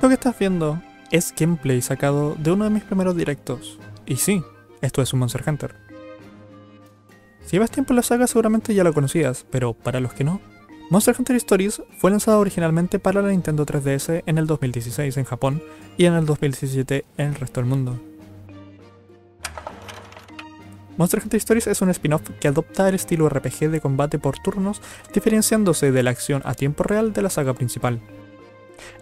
Esto que estás viendo es gameplay sacado de uno de mis primeros directos. Y sí, esto es un Monster Hunter. Si llevas tiempo en la saga seguramente ya lo conocías, pero para los que no, Monster Hunter Stories fue lanzado originalmente para la Nintendo 3DS en el 2016 en Japón y en el 2017 en el resto del mundo. Monster Hunter Stories es un spin-off que adopta el estilo RPG de combate por turnos, diferenciándose de la acción a tiempo real de la saga principal.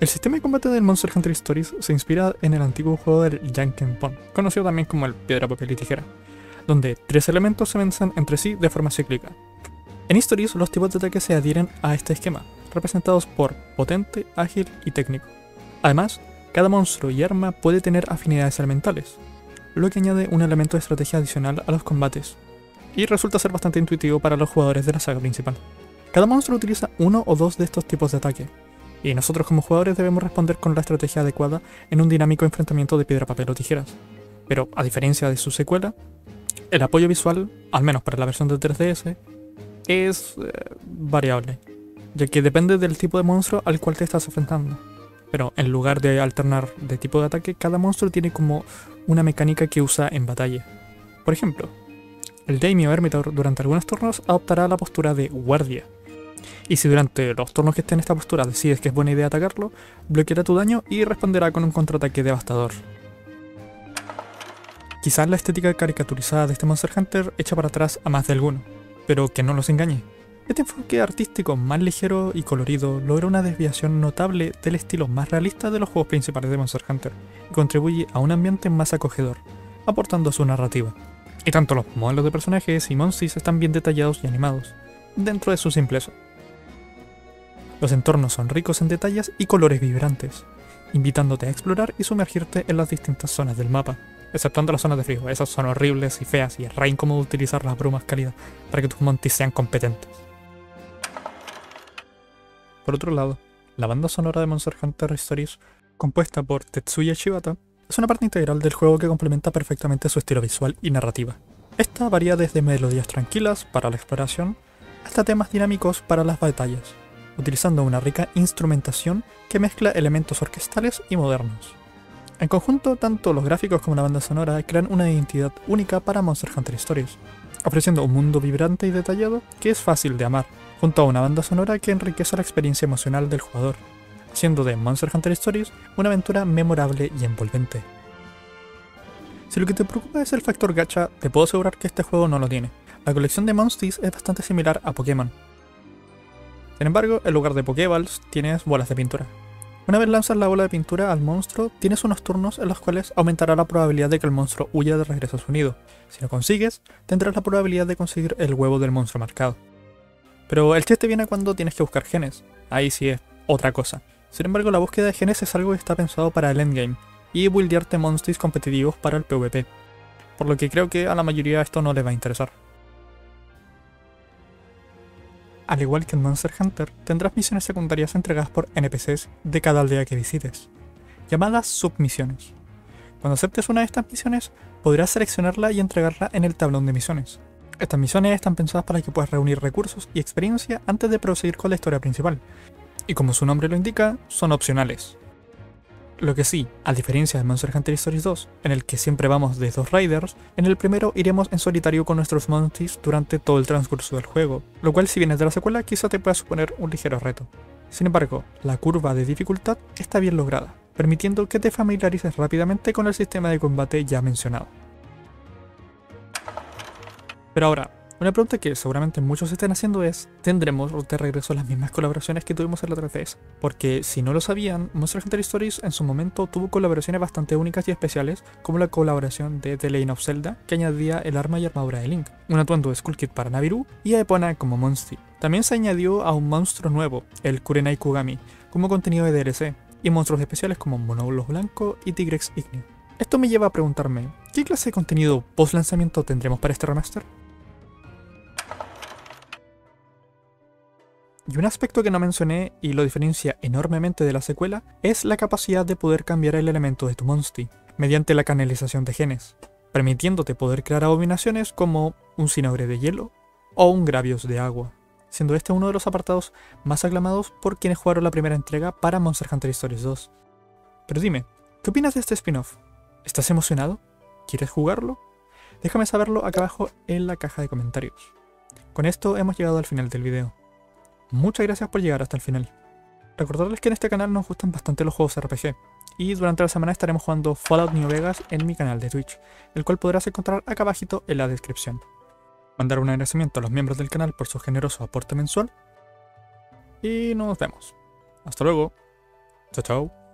El sistema de combate del Monster Hunter Stories se inspira en el antiguo juego del Jankenpon, conocido también como el piedra, papel y tijera, donde tres elementos se vencen entre sí de forma cíclica. En Stories los tipos de ataques se adhieren a este esquema, representados por potente, ágil y técnico. Además, cada monstruo y arma puede tener afinidades elementales, lo que añade un elemento de estrategia adicional a los combates, y resulta ser bastante intuitivo para los jugadores de la saga principal. Cada monstruo utiliza uno o dos de estos tipos de ataque, y nosotros como jugadores debemos responder con la estrategia adecuada en un dinámico enfrentamiento de piedra, papel o tijeras. Pero a diferencia de su secuela, el apoyo visual, al menos para la versión de 3DS, es variable, ya que depende del tipo de monstruo al cual te estás enfrentando. Pero en lugar de alternar de tipo de ataque, cada monstruo tiene como una mecánica que usa en batalla. Por ejemplo, el Daimyo Hermitaur durante algunos turnos adoptará la postura de guardia, y si durante los turnos que esté en esta postura decides que es buena idea atacarlo, bloqueará tu daño y responderá con un contraataque devastador. Quizás la estética caricaturizada de este Monster Hunter echa para atrás a más de alguno, pero que no los engañe. Este enfoque artístico más ligero y colorido logra una desviación notable del estilo más realista de los juegos principales de Monster Hunter y contribuye a un ambiente más acogedor, aportando a su narrativa. Y tanto los modelos de personajes y monsters están bien detallados y animados, dentro de su simpleza. Los entornos son ricos en detalles y colores vibrantes, invitándote a explorar y sumergirte en las distintas zonas del mapa, exceptuando las zonas de frío. Esas son horribles y feas y es re incómodo utilizar las brumas cálidas para que tus monsters sean competentes. Por otro lado, la banda sonora de Monster Hunter Stories, compuesta por Tetsuya Shibata, es una parte integral del juego que complementa perfectamente su estilo visual y narrativa. Esta varía desde melodías tranquilas para la exploración hasta temas dinámicos para las batallas, utilizando una rica instrumentación que mezcla elementos orquestales y modernos. En conjunto, tanto los gráficos como la banda sonora crean una identidad única para Monster Hunter Stories, ofreciendo un mundo vibrante y detallado que es fácil de amar, junto a una banda sonora que enriquece la experiencia emocional del jugador, haciendo de Monster Hunter Stories una aventura memorable y envolvente. Si lo que te preocupa es el factor gacha, te puedo asegurar que este juego no lo tiene. La colección de Monsties es bastante similar a Pokémon. Sin embargo, en lugar de Pokéballs, tienes bolas de pintura. Una vez lanzas la bola de pintura al monstruo, tienes unos turnos en los cuales aumentará la probabilidad de que el monstruo huya de regreso a su nido. Si lo consigues, tendrás la probabilidad de conseguir el huevo del monstruo marcado. Pero el chiste viene cuando tienes que buscar genes, ahí sí es otra cosa. Sin embargo, la búsqueda de genes es algo que está pensado para el endgame, y buildearte monsters competitivos para el PvP, por lo que creo que a la mayoría esto no les va a interesar. Al igual que en Monster Hunter, tendrás misiones secundarias entregadas por NPCs de cada aldea que visites, llamadas submisiones. Cuando aceptes una de estas misiones, podrás seleccionarla y entregarla en el tablón de misiones. Estas misiones están pensadas para que puedas reunir recursos y experiencia antes de proseguir con la historia principal, y como su nombre lo indica, son opcionales. Lo que sí, a diferencia de Monster Hunter Stories 2, en el que siempre vamos de dos raiders, en el primero iremos en solitario con nuestros monsters durante todo el transcurso del juego, lo cual si vienes de la secuela quizá te pueda suponer un ligero reto. Sin embargo, la curva de dificultad está bien lograda, permitiendo que te familiarices rápidamente con el sistema de combate ya mencionado. Pero ahora, una pregunta que seguramente muchos estén haciendo es, ¿tendremos de regreso las mismas colaboraciones que tuvimos en la 3DS? Porque si no lo sabían, Monster Hunter Stories en su momento tuvo colaboraciones bastante únicas y especiales, como la colaboración de The Legend of Zelda, que añadía el arma y armadura de Link, un atuendo de Skull Kid para Naviru y a Epona como Monstie. También se añadió a un monstruo nuevo, el Kurenai Kugami, como contenido de DLC, y monstruos especiales como Monóbulos Blanco y Tigrex Igni. Esto me lleva a preguntarme, ¿qué clase de contenido post lanzamiento tendremos para este remaster? Y un aspecto que no mencioné y lo diferencia enormemente de la secuela es la capacidad de poder cambiar el elemento de tu Monstie mediante la canalización de genes, permitiéndote poder crear abominaciones como un Cinogre de hielo o un Gravios de agua, siendo este uno de los apartados más aclamados por quienes jugaron la primera entrega para Monster Hunter Stories 2. Pero dime, ¿qué opinas de este spin-off? ¿Estás emocionado? ¿Quieres jugarlo? Déjame saberlo acá abajo en la caja de comentarios. Con esto hemos llegado al final del video. Muchas gracias por llegar hasta el final. Recordarles que en este canal nos gustan bastante los juegos RPG, y durante la semana estaremos jugando Fallout New Vegas en mi canal de Twitch, el cual podrás encontrar acá abajito en la descripción. Mandar un agradecimiento a los miembros del canal por su generoso aporte mensual, y nos vemos. Hasta luego. Chao, chao.